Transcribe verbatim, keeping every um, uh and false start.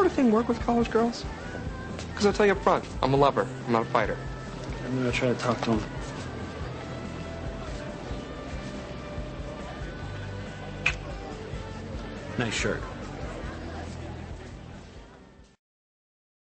sort of thing work with college girls? Because I'll tell you up front, I'm a lover. I'm not a fighter. I'm going to try to talk to him. Nice shirt.